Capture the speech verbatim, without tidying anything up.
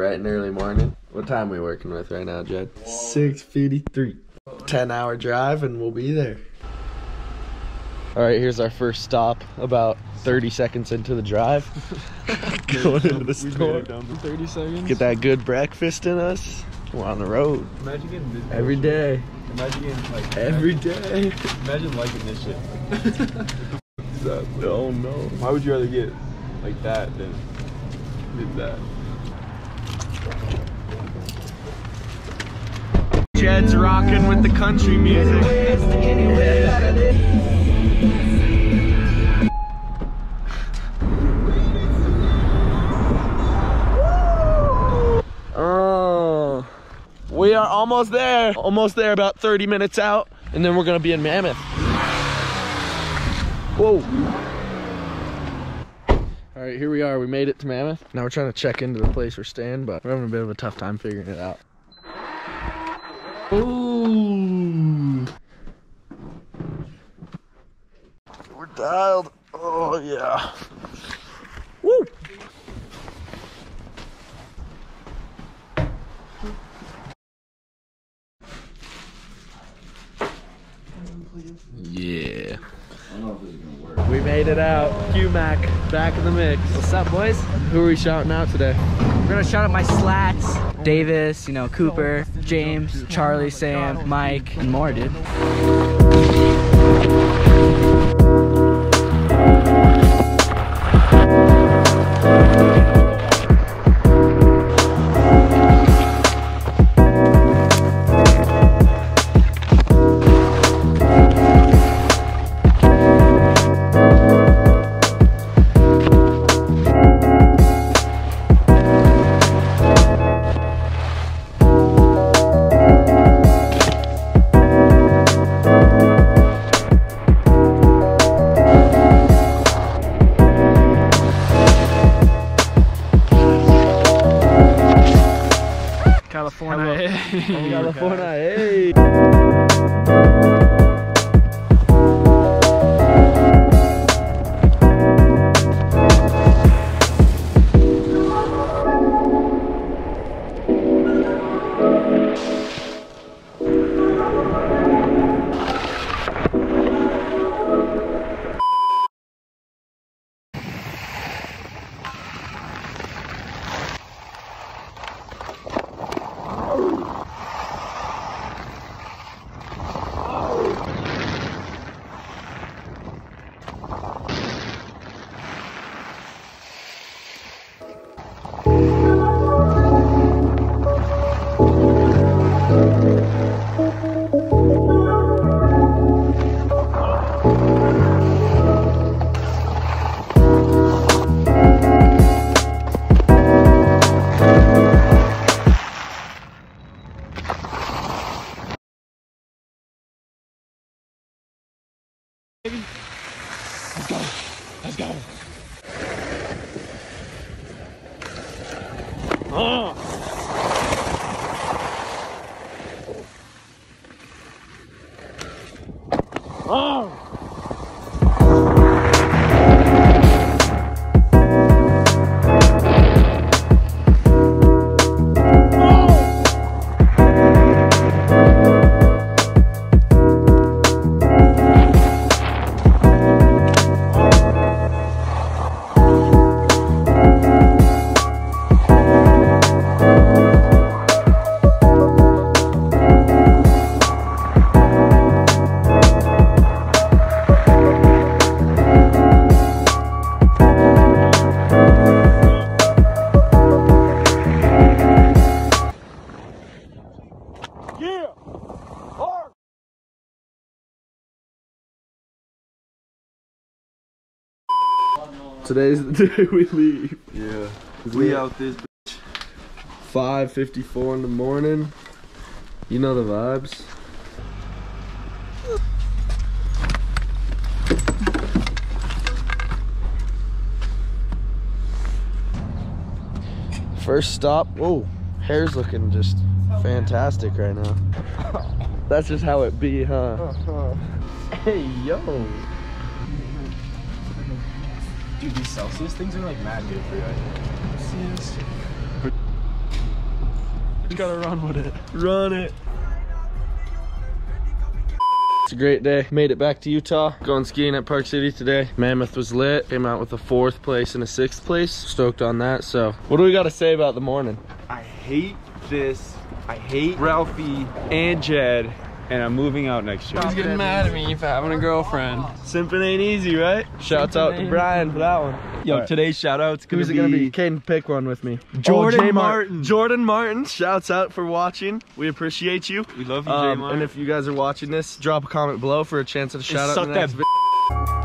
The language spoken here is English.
bright and early morning. What time are we working with right now, Jed? six fifty-three. ten hour drive and we'll be there. All right, here's our first stop about thirty seconds into the drive. Going into the store. thirty seconds. Get that good breakfast in us. We're on the road. Imagine getting this every day. Imagine getting like every day. Imagine liking this shit. Exactly. Oh no. Why would you rather get like that than did that? Jed's rocking with the country music. Oh, we are almost there. Almost there, about thirty minutes out, and then we're gonna be in Mammoth. Whoa. All right, here we are. We made it to Mammoth. Now we're trying to check into the place we're staying, but we're having a bit of a tough time figuring it out. Ooh. We're dialed. Oh, yeah. Woo. Yeah. I don't know if this is gonna work. We made it out. Q-Mac, back in the mix. What's up, boys? Who are we shouting out today? We're gonna shout out my slats. Davis, you know, Cooper, James, Charlie, Sam, Mike, and more, dude. California, hey! Oh! Today's the day we leave. Yeah. We out this bitch. five fifty-four in the morning. You know the vibes. First stop. Whoa. Hair's looking just fantastic right now. That's just how it be, huh? Uh-huh. Hey, yo. Dude, these Celsius things are like mad good for you. Celsius. Just gotta run with it. Run it. It's a great day. Made it back to Utah. Going skiing at Park City today. Mammoth was lit. Came out with a fourth place and a sixth place. Stoked on that. So what do we got to say about the morning? I hate this. I hate Ralphie and Jed. And I'm moving out next year. He's getting mad at me for having a girlfriend. Simping ain't easy, right? Shouts out to Brian for that one. Yo, right. Today's shout out's gonna Who's be... Who's it gonna be? Caden, pick one with me. Jordan oh, Martin. Martin. Jordan Martin, shouts out for watching. We appreciate you. We love you, um, J Martin. And if you guys are watching this, drop a comment below for a chance at a shout out in the next video.